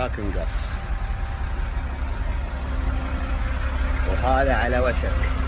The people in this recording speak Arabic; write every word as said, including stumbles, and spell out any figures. لا تنقص، وهذا على وشك.